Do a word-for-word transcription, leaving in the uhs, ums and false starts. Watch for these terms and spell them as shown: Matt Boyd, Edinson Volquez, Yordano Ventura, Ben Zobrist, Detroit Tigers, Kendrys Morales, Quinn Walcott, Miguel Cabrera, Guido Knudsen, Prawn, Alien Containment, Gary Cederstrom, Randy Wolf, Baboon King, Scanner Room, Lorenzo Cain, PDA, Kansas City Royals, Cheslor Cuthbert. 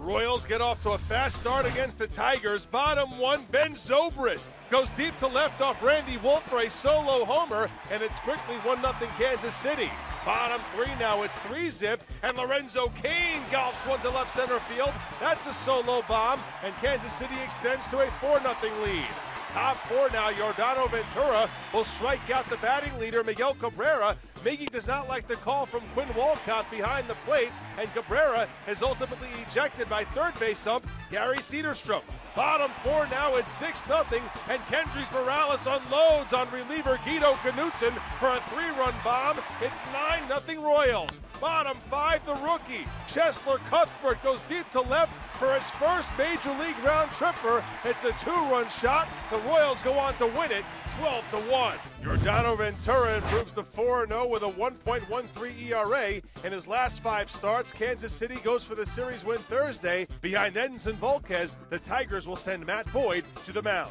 The Royals get off to a fast start against the Tigers. Bottom one, Ben Zobrist goes deep to left off Randy Wolf for a solo homer, and it's quickly one nothing Kansas City. Bottom three now, it's three zip, and Lorenzo Cain golfs one to left center field. That's a solo bomb, and Kansas City extends to a four nothing lead. Top four now, Yordano Ventura will strike out the batting leader, Miguel Cabrera. Miggy does not like the call from Quinn Walcott behind the plate, and Cabrera is ultimately ejected by third base ump, Gary Cederstrom. Bottom four now, it's six nothing, and Kendrys Morales unloads on reliever Guido Knudsen for a three run bomb. It's nine nothing Royals. Bottom five, the rookie, Cheslor Cuthbert, goes deep to left for his first Major League round tripper. It's a two run shot. The Royals go on to win it twelve to one. Yordano Ventura improves to four and oh with a one point one three E R A. In his last five starts, Kansas City goes for the series win Thursday. Behind Edinson Volquez, the Tigers will send Matt Boyd to the mound.